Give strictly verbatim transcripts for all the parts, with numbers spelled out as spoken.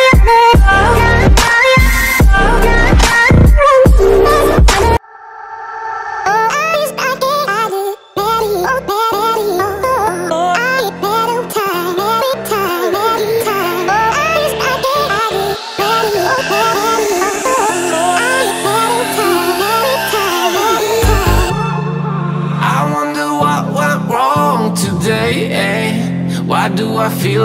yeah, oh, yeah. Why do I feel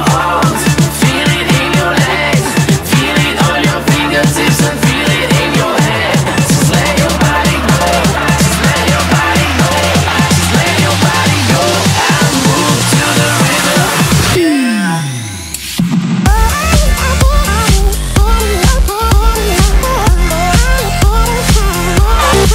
all. We lose it all. Feel it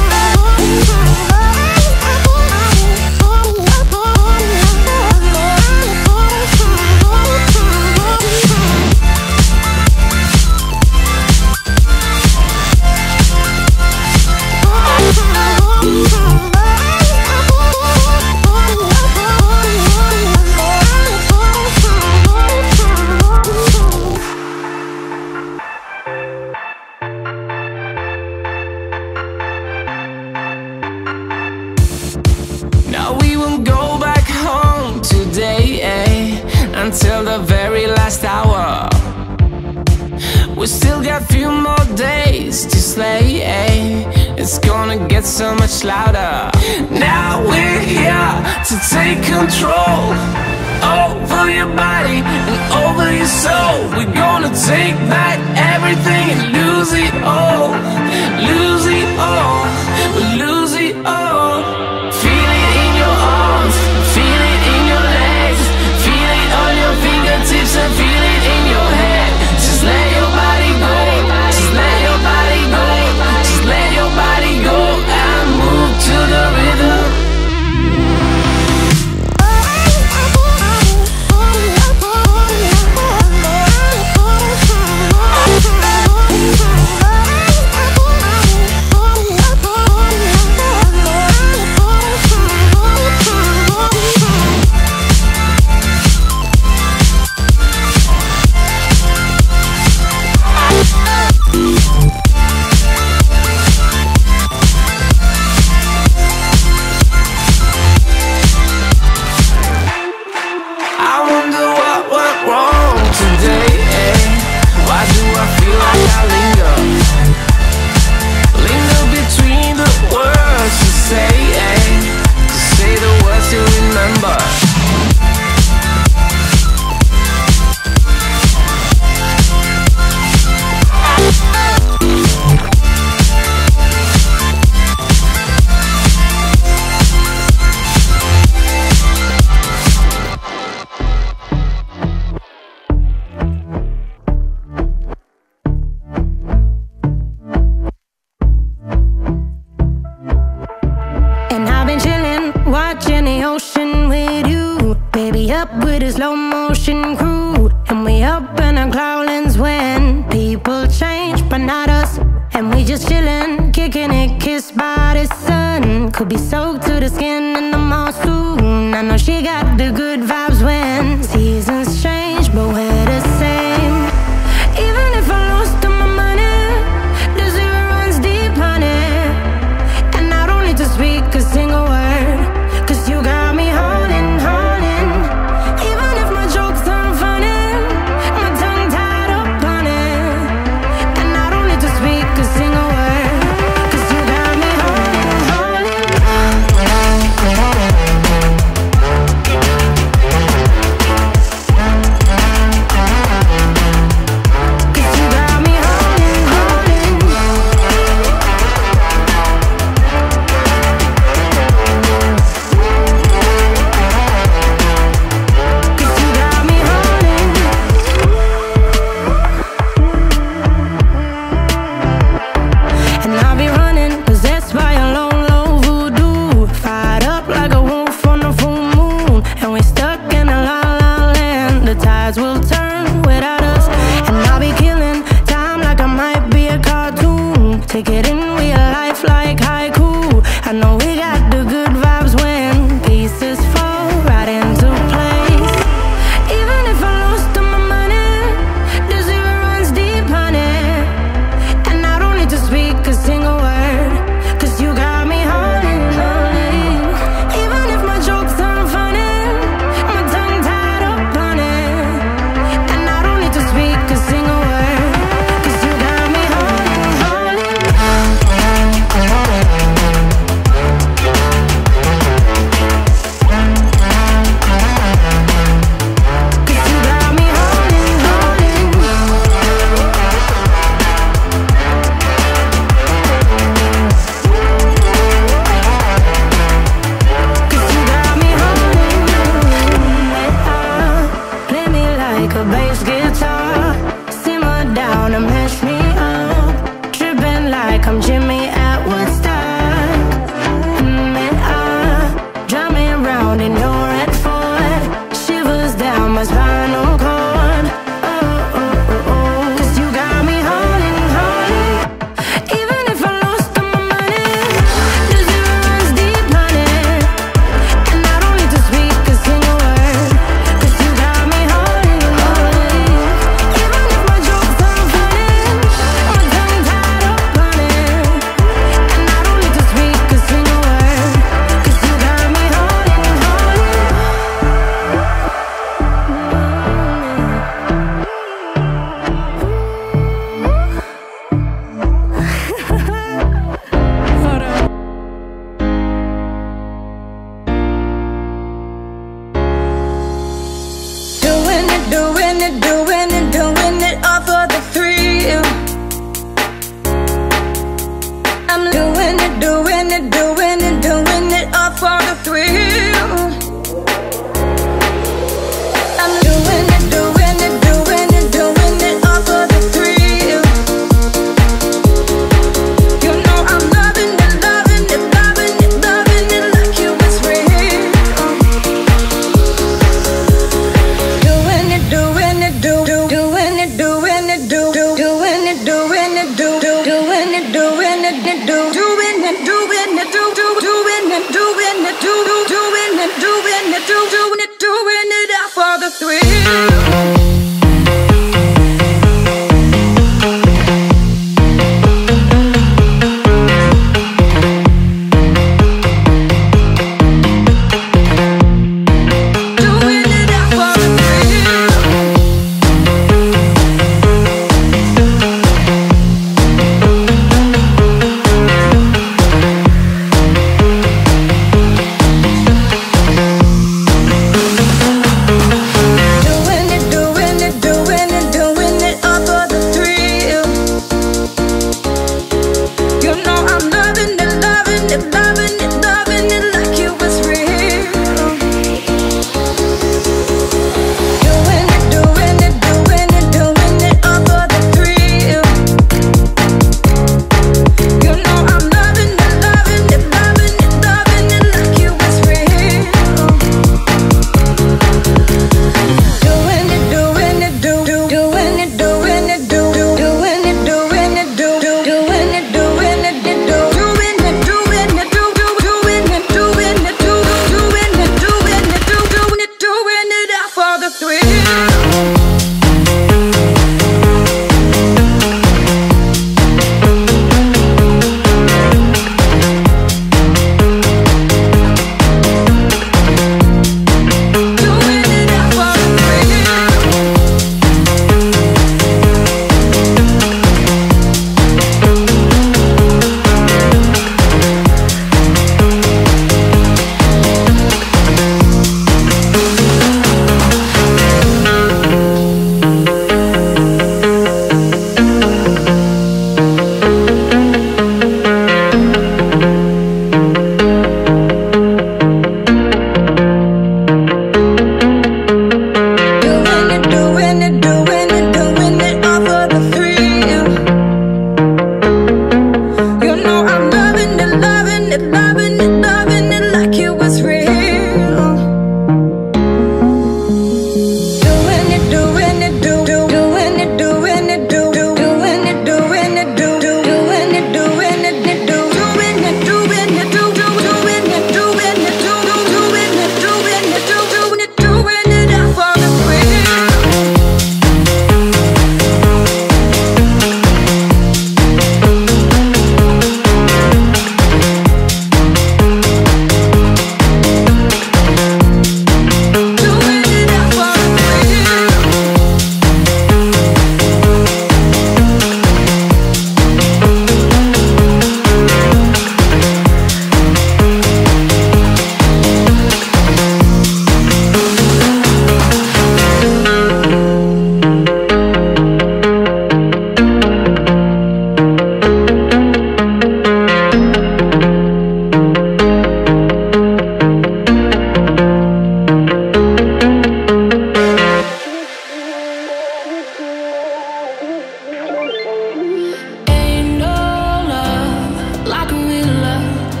in your heart. Until the very last hour, we still got few more days to slay, eh? It's gonna get so much louder. Now we're here to take control over your body and over your soul. We're gonna take back everything and lose it all. Lose it all. We lose it all. Feel it in your arms. Feel it in your legs. Feel it on your fingertips and feel it in your head. Just let your body go. Just let your body go. Just let your body go and move to the rhythm. without us. And I'll be killing time like I might be a cartoon. Take it in real life like haiku. I know we got the good vibes when pieces fall right into place. Even if I lost all my money, the zero runs deep, honey. And I don't need to speak a single word, cause you got me haunted, haunted. Even if my jokes aren't funny, my tongue tied up on it. And I don't need to speak a single word, cause you got me haunted, haunted.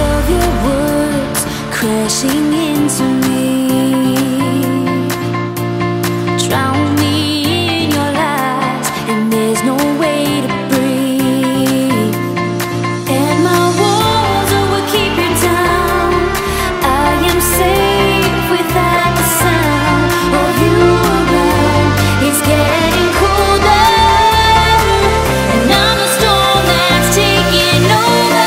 Of your words crashing into me, drown me in your lies, and there's no way to breathe. And my walls will keep you down. I am safe without the sound of you around. It's getting colder, and I'm the storm that's taking over.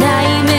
Nightmare.